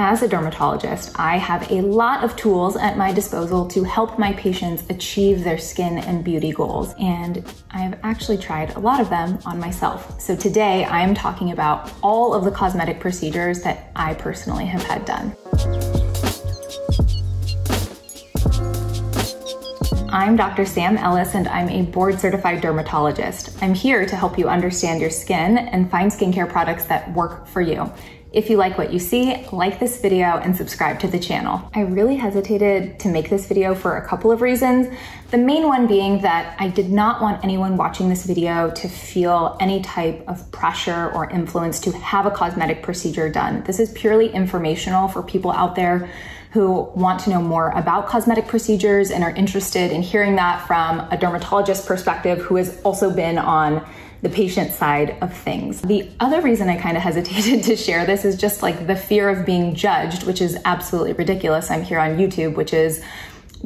As a dermatologist, I have a lot of tools at my disposal to help my patients achieve their skin and beauty goals, and I've actually tried a lot of them on myself. So today I am talking about all of the cosmetic procedures that I personally have had done. I'm Dr. Sam Ellis, and I'm a board-certified dermatologist. I'm here to help you understand your skin and find skincare products that work for you. If you like what you see, like this video and subscribe to the channel. I really hesitated to make this video for a couple of reasons. The main one being that I did not want anyone watching this video to feel any type of pressure or influence to have a cosmetic procedure done. This is purely informational for people out there who want to know more about cosmetic procedures and are interested in hearing that from a dermatologist perspective who has also been on the patient side of things. The other reason I kind of hesitated to share this is just like the fear of being judged, which is absolutely ridiculous. I'm here on YouTube, which is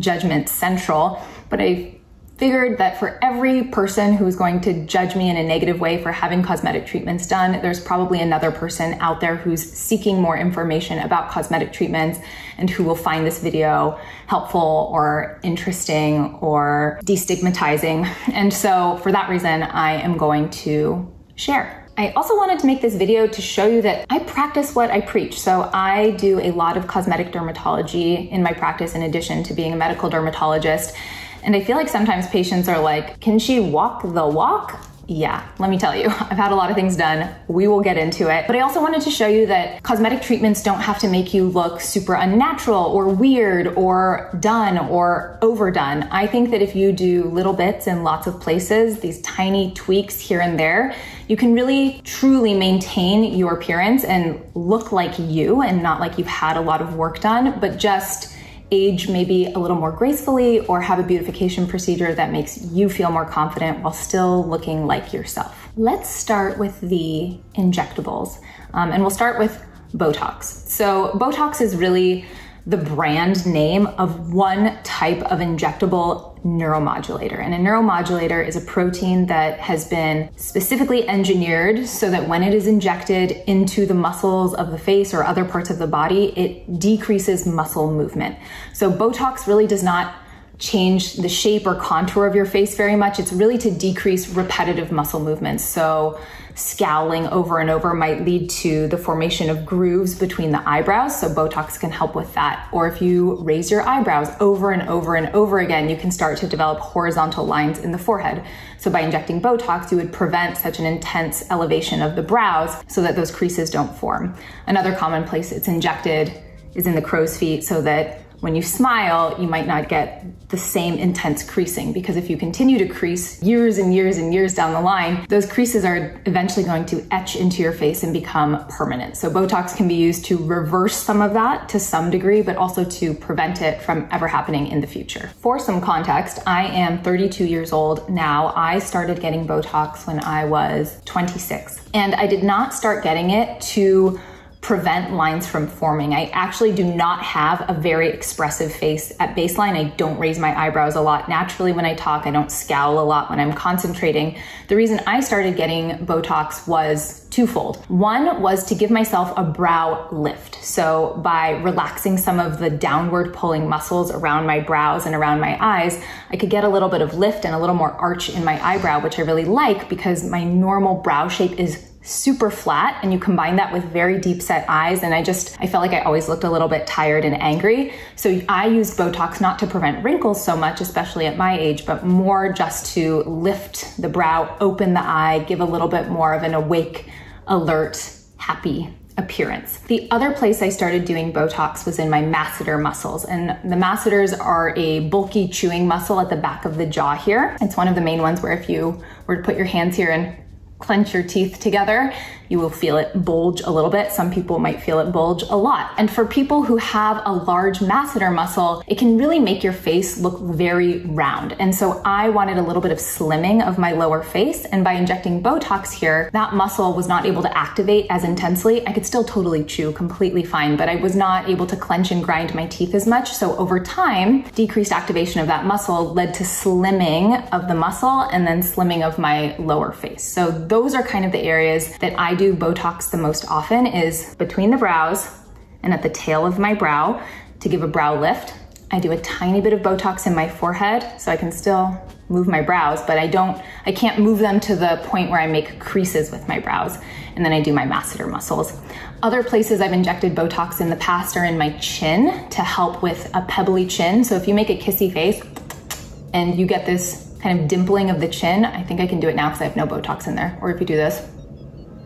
judgment central, but I figured that for every person who's going to judge me in a negative way for having cosmetic treatments done, there's probably another person out there who's seeking more information about cosmetic treatments and who will find this video helpful or interesting or destigmatizing. And so for that reason, I am going to share. I also wanted to make this video to show you that I practice what I preach. So I do a lot of cosmetic dermatology in my practice in addition to being a medical dermatologist. And I feel like sometimes patients are like, can she walk the walk? Yeah, let me tell you, I've had a lot of things done. We will get into it. But I also wanted to show you that cosmetic treatments don't have to make you look super unnatural or weird or done or overdone. I think that if you do little bits in lots of places, these tiny tweaks here and there, you can really truly maintain your appearance and look like you and not like you've had a lot of work done, but just age maybe a little more gracefully or have a beautification procedure that makes you feel more confident while still looking like yourself. Let's start with the injectables, and we'll start with Botox. So Botox is really the brand name of one type of injectable neuromodulator. And a neuromodulator is a protein that has been specifically engineered so that when it is injected into the muscles of the face or other parts of the body, it decreases muscle movement. So Botox really does not change the shape or contour of your face very much. It's really to decrease repetitive muscle movements. So scowling over and over might lead to the formation of grooves between the eyebrows. So Botox can help with that. Or if you raise your eyebrows over and over and over again, you can start to develop horizontal lines in the forehead. So by injecting Botox, you would prevent such an intense elevation of the brows so that those creases don't form. Another common place it's injected is in the crow's feet so that when you smile, you might not get the same intense creasing, because if you continue to crease years and years and years down the line, those creases are eventually going to etch into your face and become permanent. So Botox can be used to reverse some of that to some degree, but also to prevent it from ever happening in the future. For some context, I am 32 years old now. I started getting Botox when I was 26, and I did not start getting it to prevent lines from forming. I actually do not have a very expressive face at baseline. I don't raise my eyebrows a lot naturally when I talk. I don't scowl a lot when I'm concentrating. The reason I started getting Botox was twofold. One was to give myself a brow lift. So by relaxing some of the downward pulling muscles around my brows and around my eyes, I could get a little bit of lift and a little more arch in my eyebrow, which I really like because my normal brow shape is super flat, and you combine that with very deep set eyes, and I felt like I always looked a little bit tired and angry. So I used Botox not to prevent wrinkles so much, especially at my age, but more just to lift the brow, open the eye, give a little bit more of an awake, alert, happy appearance. The other place I started doing Botox was in my masseter muscles, and the masseters are a bulky chewing muscle at the back of the jaw here. It's one of the main ones where if you were to put your hands here and clench your teeth together, you will feel it bulge a little bit. Some people might feel it bulge a lot. And for people who have a large masseter muscle, it can really make your face look very round. And so I wanted a little bit of slimming of my lower face. And by injecting Botox here, that muscle was not able to activate as intensely. I could still totally chew completely fine, but I was not able to clench and grind my teeth as much. So over time, decreased activation of that muscle led to slimming of the muscle and then slimming of my lower face. So those are kind of the areas that I do Botox the most often, is between the brows, and at the tail of my brow to give a brow lift. I do a tiny bit of Botox in my forehead so I can still move my brows, but I can't move them to the point where I make creases with my brows. And then I do my masseter muscles. Other places I've injected Botox in the past are in my chin to help with a pebbly chin. So if you make a kissy face and you get this kind of dimpling of the chin, I think I can do it now because I have no Botox in there. Or if you do this,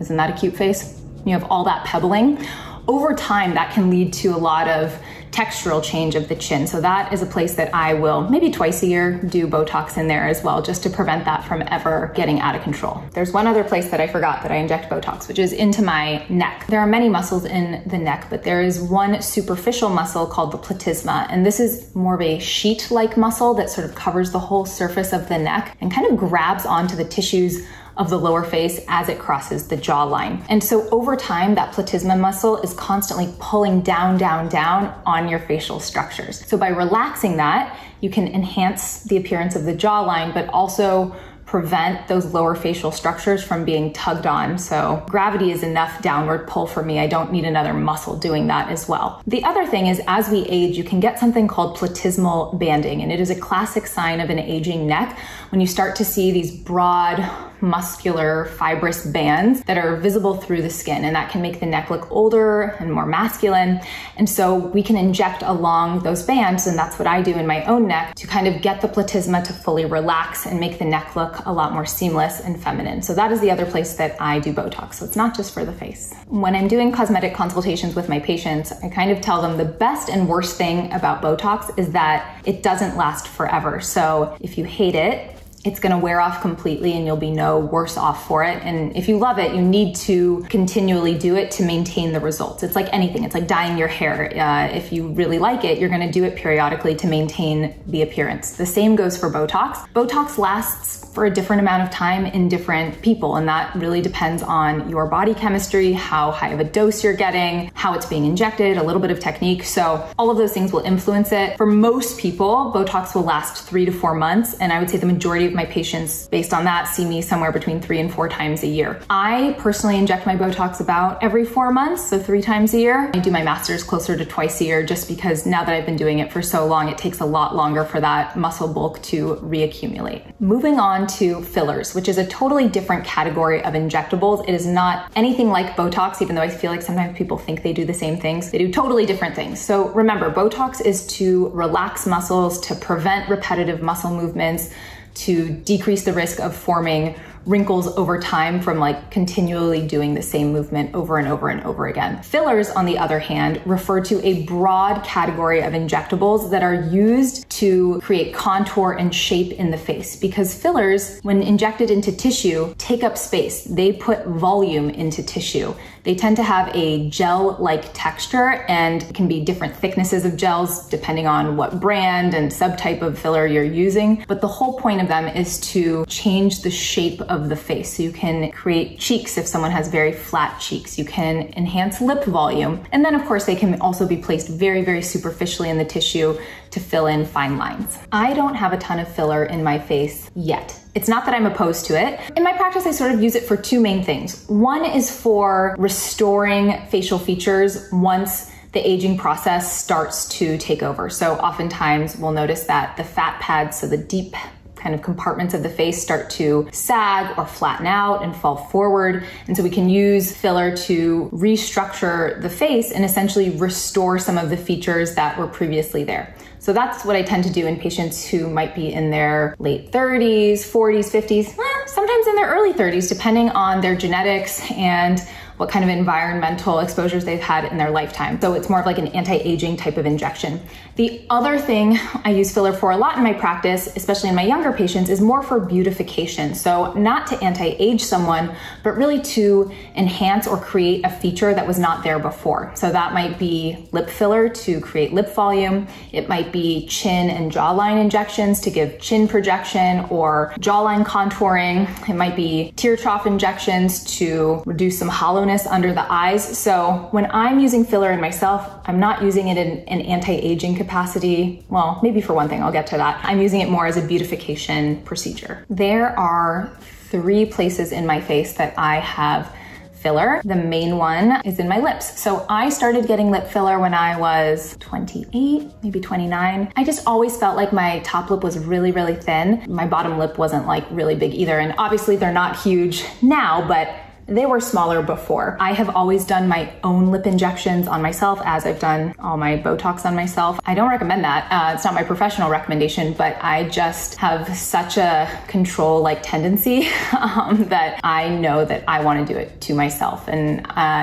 isn't that a cute face? You have all that pebbling. Over time, that can lead to a lot of textural change of the chin. So that is a place that I will maybe twice a year do Botox in there as well, just to prevent that from ever getting out of control. There's one other place that I forgot that I inject Botox, which is into my neck. There are many muscles in the neck, but there is one superficial muscle called the platysma. And this is more of a sheet-like muscle that sort of covers the whole surface of the neck and kind of grabs onto the tissues of the lower face as it crosses the jawline. And so over time, that platysma muscle is constantly pulling down, down, down on your facial structures. So by relaxing that, you can enhance the appearance of the jawline, but also prevent those lower facial structures from being tugged on. So gravity is enough downward pull for me. I don't need another muscle doing that as well. The other thing is, as we age, you can get something called platysmal banding, and it is a classic sign of an aging neck when you start to see these broad, muscular, fibrous bands that are visible through the skin, and that can make the neck look older and more masculine. And so we can inject along those bands, and that's what I do in my own neck to kind of get the platysma to fully relax and make the neck look a lot more seamless and feminine. So that is the other place that I do Botox. So it's not just for the face. When I'm doing cosmetic consultations with my patients, I kind of tell them the best and worst thing about Botox is that it doesn't last forever. So if you hate it, it's gonna wear off completely and you'll be no worse off for it. And if you love it, you need to continually do it to maintain the results. It's like anything, it's like dyeing your hair. If you really like it, you're gonna do it periodically to maintain the appearance. The same goes for Botox. Botox lasts for a different amount of time in different people, and that really depends on your body chemistry, how high of a dose you're getting, how it's being injected, a little bit of technique. So all of those things will influence it. For most people, Botox will last 3 to 4 months, and I would say the majority of my patients, based on that, see me somewhere between 3 and 4 times a year. I personally inject my Botox about every 4 months, so 3 times a year. I do my masseters closer to twice a year, just because now that I've been doing it for so long, it takes a lot longer for that muscle bulk to reaccumulate. Moving on to fillers, which is a totally different category of injectables. It is not anything like Botox, even though I feel like sometimes people think they do the same things. They do totally different things. So remember, Botox is to relax muscles, to prevent repetitive muscle movements, to decrease the risk of forming wrinkles over time from like continually doing the same movement over and over and over again. Fillers, on the other hand, refer to a broad category of injectables that are used to create contour and shape in the face, because fillers, when injected into tissue, take up space. They put volume into tissue. They tend to have a gel-like texture, and can be different thicknesses of gels depending on what brand and subtype of filler you're using. But the whole point of them is to change the shape of the face. So you can create cheeks if someone has very flat cheeks. You can enhance lip volume. And then of course they can also be placed very, very superficially in the tissue to fill in fine lines. I don't have a ton of filler in my face yet. It's not that I'm opposed to it. In my practice, I sort of use it for 2 main things. One is for restoring facial features once the aging process starts to take over. So oftentimes we'll notice that the fat pads, so the deep kind of compartments of the face, start to sag or flatten out and fall forward. And so we can use filler to restructure the face and essentially restore some of the features that were previously there. So that's what I tend to do in patients who might be in their late 30s, 40s, 50s, sometimes in their early 30s, depending on their genetics and what kind of environmental exposures they've had in their lifetime. So it's more of like an anti-aging type of injection. The other thing I use filler for a lot in my practice, especially in my younger patients, is more for beautification. So not to anti-age someone, but really to enhance or create a feature that was not there before. So that might be lip filler to create lip volume. It might be chin and jawline injections to give chin projection or jawline contouring. It might be tear trough injections to reduce some hollowness under the eyes. So when I'm using filler in myself, I'm not using it in an anti-aging capacity. Well, maybe for one thing, I'll get to that. I'm using it more as a beautification procedure. There are 3 places in my face that I have filler. The main one is in my lips. So I started getting lip filler when I was 28, maybe 29. I just always felt like my top lip was really, really thin. My bottom lip wasn't like really big either. And obviously they're not huge now, but they were smaller before. I have always done my own lip injections on myself, as I've done all my Botox on myself. I don't recommend that. It's not my professional recommendation, but I just have such a control-like tendency that I know that I want to do it to myself. And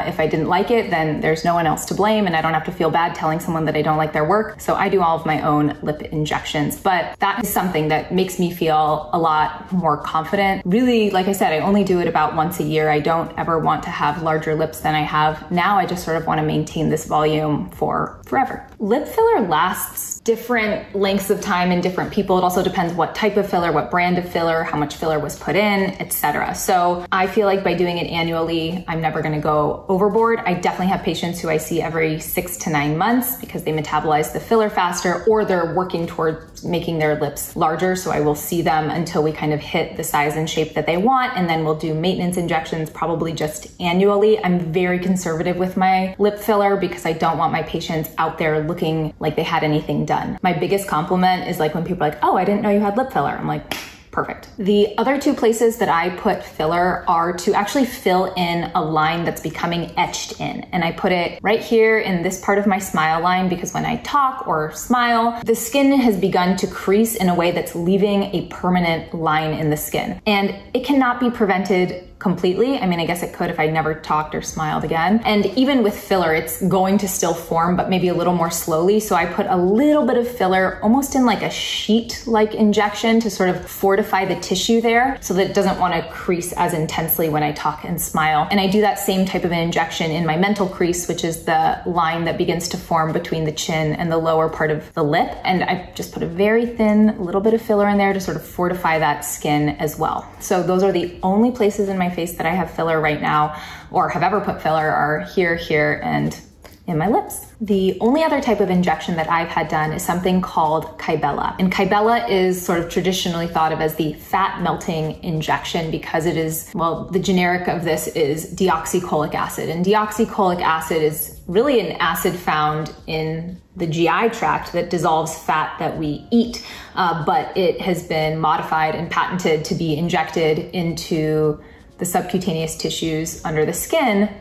if I didn't like it, then there's no one else to blame, and I don't have to feel bad telling someone that I don't like their work. So I do all of my own lip injections, but that is something that makes me feel a lot more confident. Really, like I said, I only do it about once a year. I don't ever want to have larger lips than I have now. I just sort of want to maintain this volume for forever. Lip filler lasts different lengths of time in different people. It also depends what type of filler, what brand of filler, how much filler was put in, etc. So I feel like by doing it annually, I'm never going to go overboard. I definitely have patients who I see every 6 to 9 months because they metabolize the filler faster or they're working towards making their lips larger. So I will see them until we kind of hit the size and shape that they want, and then we'll do maintenance injections probably just annually. I'm very conservative with my lip filler because I don't want my patients out there looking like they had anything done. My biggest compliment is like when people are like, oh, I didn't know you had lip filler. I'm like, perfect. The other two places that I put filler are to actually fill in a line that's becoming etched in. And I put it right here in this part of my smile line because when I talk or smile, the skin has begun to crease in a way that's leaving a permanent line in the skin. And it cannot be prevented completely. I mean, I guess it could if I never talked or smiled again. And even with filler, it's going to still form, but maybe a little more slowly. So I put a little bit of filler almost in like a sheet-like injection to sort of fortify the tissue there so that it doesn't want to crease as intensely when I talk and smile. And I do that same type of an injection in my mental crease, which is the line that begins to form between the chin and the lower part of the lip. And I just put a very thin little bit of filler in there to sort of fortify that skin as well. So those are the only places in my face that I have filler right now, or have ever put filler, are here, here, and in my lips. The only other type of injection that I've had done is something called Kybella. And Kybella is sort of traditionally thought of as the fat melting injection because it is, well, the generic of this is deoxycholic acid. And deoxycholic acid is really an acid found in the GI tract that dissolves fat that we eat, but it has been modified and patented to be injected into the subcutaneous tissues under the skin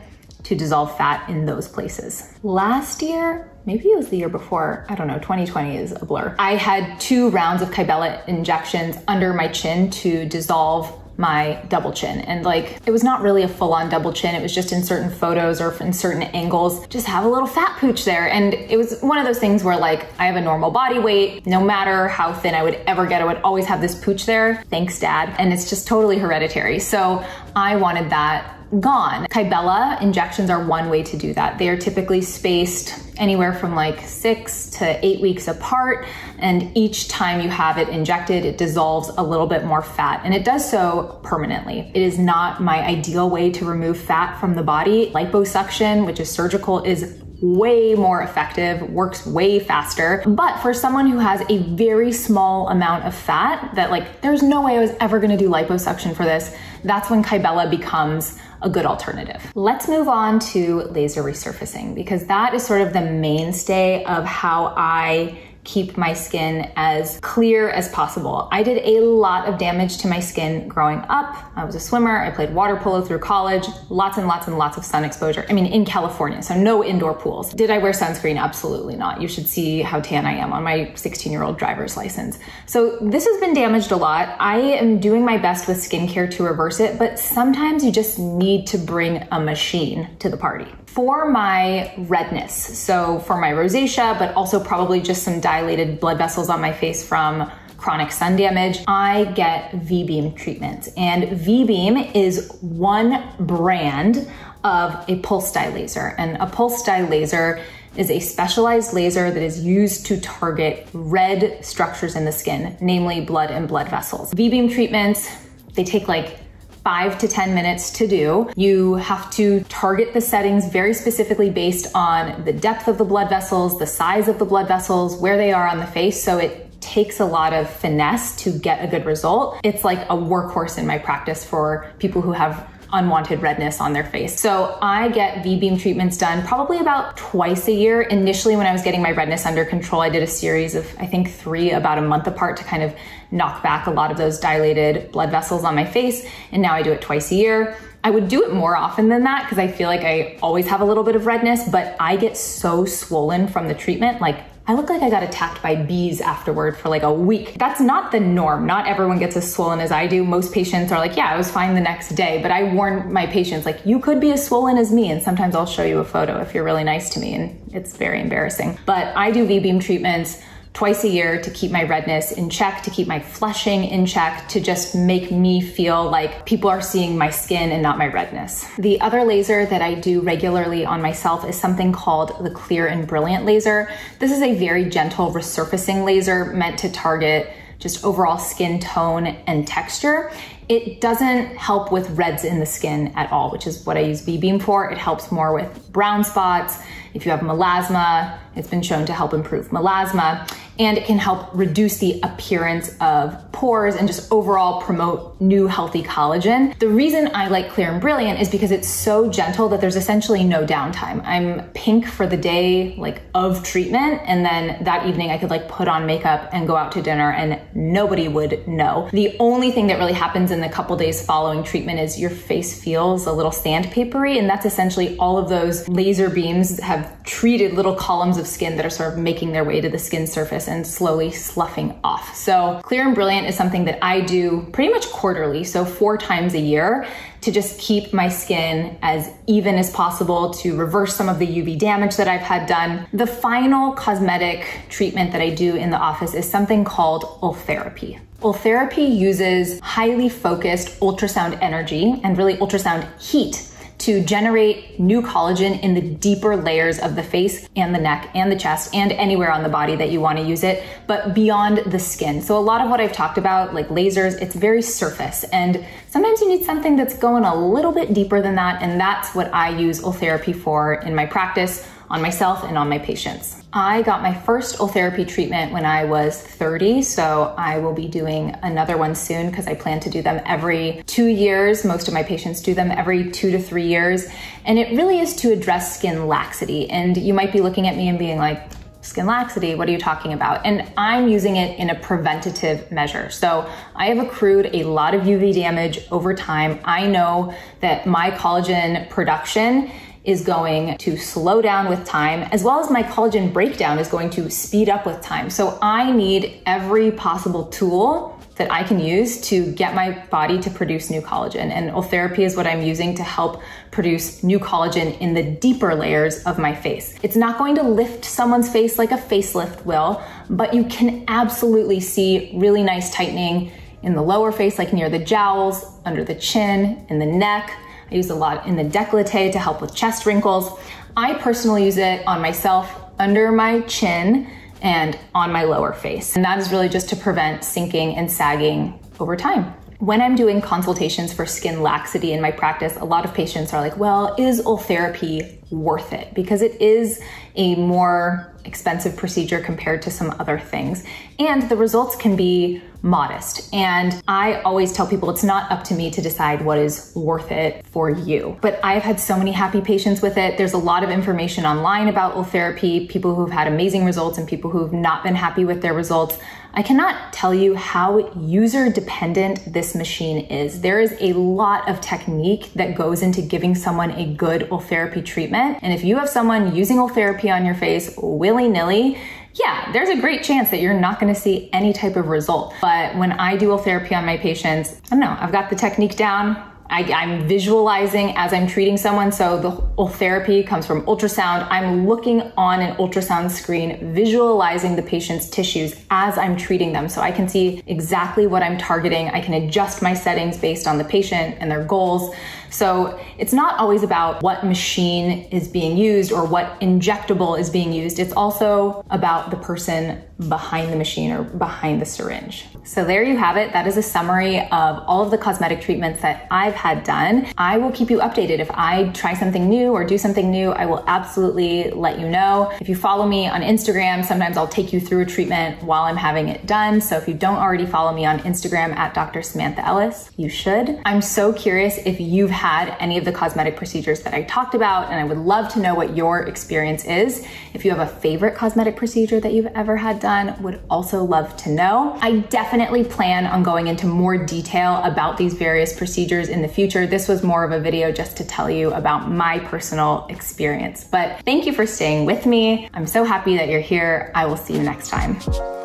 to dissolve fat in those places. Last year, maybe it was the year before, I don't know, 2020 is a blur. I had 2 rounds of Kybella injections under my chin to dissolve my double chin. And like, it was not really a full-on double chin. It was just in certain photos or in certain angles, just have a little fat pooch there. And it was one of those things where like, I have a normal body weight. No matter how thin I would ever get, I would always have this pooch there. Thanks, Dad. And it's just totally hereditary. So I wanted that gone. Kybella injections are one way to do that. They are typically spaced anywhere from like 6 to 8 weeks apart. And each time you have it injected, it dissolves a little bit more fat, and it does so permanently. It is not my ideal way to remove fat from the body. Liposuction, which is surgical, is way more effective, works way faster. But for someone who has a very small amount of fat that like, there's no way I was ever gonna do liposuction for this, that's when Kybella becomes a good alternative. Let's move on to laser resurfacing, because that is sort of the mainstay of how I keep my skin as clear as possible. I did a lot of damage to my skin growing up. I was a swimmer, I played water polo through college, lots and lots and lots of sun exposure. I mean, in California, so no indoor pools. Did I wear sunscreen? Absolutely not. You should see how tan I am on my 16-year-old driver's license. So this has been damaged a lot. I am doing my best with skincare to reverse it, but sometimes you just need to bring a machine to the party. For my redness, so for my rosacea, but also probably just some dilated blood vessels on my face from chronic sun damage, I get V-beam treatments. And V-beam is one brand of a pulsed dye laser. And a pulsed dye laser is a specialized laser that is used to target red structures in the skin, namely blood and blood vessels. V-beam treatments, they take like 5 to 10 minutes to do. You have to target the settings very specifically based on the depth of the blood vessels, the size of the blood vessels, where they are on the face. So it takes a lot of finesse to get a good result. It's like a workhorse in my practice for people who have unwanted redness on their face. So I get V-beam treatments done probably about twice a year. Initially, when I was getting my redness under control, I did a series of, I think, 3 about a month apart to kind of knock back a lot of those dilated blood vessels on my face. And now I do it twice a year. I would do it more often than that because I feel like I always have a little bit of redness, but I get so swollen from the treatment. Like, I look like I got attacked by bees afterward for like a week. That's not the norm. Not everyone gets as swollen as I do. Most patients are like, yeah, I was fine the next day. But I warn my patients, like, you could be as swollen as me. And sometimes I'll show you a photo if you're really nice to me. And it's very embarrassing. But I do V-beam treatments twice a year to keep my redness in check, to keep my flushing in check, to just make me feel like people are seeing my skin and not my redness. The other laser that I do regularly on myself is something called the Clear and Brilliant laser. This is a very gentle resurfacing laser meant to target just overall skin tone and texture. It doesn't help with reds in the skin at all, which is what I use V-beam for. It helps more with brown spots. If you have melasma, it's been shown to help improve melasma, and it can help reduce the appearance of pores and just overall promote new healthy collagen. The reason I like Clear and Brilliant is because it's so gentle that there's essentially no downtime. I'm pink for the day like of treatment, and then that evening I could like put on makeup and go out to dinner and nobody would know. The only thing that really happens in the couple days following treatment is your face feels a little sandpapery, and that's essentially all of those laser beams have treated little columns of skin that are sort of making their way to the skin surface and slowly sloughing off. So Clear and Brilliant is something that I do pretty much quarterly, so 4 times a year, to just keep my skin as even as possible, to reverse some of the UV damage that I've had done. The final cosmetic treatment that I do in the office is something called Ultherapy. Ultherapy uses highly focused ultrasound energy and really ultrasound heat to generate new collagen in the deeper layers of the face and the neck and the chest and anywhere on the body that you want to use it, but beyond the skin. So a lot of what I've talked about, like lasers, it's very surface, and sometimes you need something that's going a little bit deeper than that, and that's what I use Ultherapy for in my practice, on myself and on my patients. I got my first Ultherapy treatment when I was 30, so I will be doing another one soon because I plan to do them every 2 years. Most of my patients do them every 2 to 3 years, and it really is to address skin laxity. And you might be looking at me and being like, skin laxity, what are you talking about? And I'm using it in a preventative measure. So I have accrued a lot of UV damage over time. I know that my collagen production is going to slow down with time, as well as my collagen breakdown is going to speed up with time. So I need every possible tool that I can use to get my body to produce new collagen. And Ultherapy is what I'm using to help produce new collagen in the deeper layers of my face. It's not going to lift someone's face like a facelift will, but you can absolutely see really nice tightening in the lower face, like near the jowls, under the chin, in the neck. I use a lot in the décolleté to help with chest wrinkles. I personally use it on myself, under my chin, and on my lower face. And that is really just to prevent sinking and sagging over time. When I'm doing consultations for skin laxity in my practice, a lot of patients are like, well, is Ultherapy worth it? Because it is a more expensive procedure compared to some other things, and the results can be modest. And I always tell people it's not up to me to decide what is worth it for you. But I've had so many happy patients with it. There's a lot of information online about Ultherapy, people who've had amazing results and people who've not been happy with their results. I cannot tell you how user dependent this machine is. There is a lot of technique that goes into giving someone a good Ultherapy treatment. And if you have someone using Ultherapy on your face willy-nilly, yeah, there's a great chance that you're not going to see any type of result. But when I do Ultherapy on my patients, I don't know, I've got the technique down. I'm visualizing as I'm treating someone. So the Ultherapy comes from ultrasound. I'm looking on an ultrasound screen, visualizing the patient's tissues as I'm treating them. So I can see exactly what I'm targeting. I can adjust my settings based on the patient and their goals. So it's not always about what machine is being used or what injectable is being used. It's also about the person behind the machine or behind the syringe. So there you have it. That is a summary of all of the cosmetic treatments that I've had done. I will keep you updated. If I try something new or do something new, I will absolutely let you know. If you follow me on Instagram, sometimes I'll take you through a treatment while I'm having it done. So if you don't already follow me on Instagram at Dr. Samantha Ellis, you should. I'm so curious if you've had any of the cosmetic procedures that I talked about, and I would love to know what your experience is. If you have a favorite cosmetic procedure that you've ever had done, would also love to know. I definitely plan on going into more detail about these various procedures in the future. This was more of a video just to tell you about my personal experience, but thank you for staying with me. I'm so happy that you're here. I will see you next time.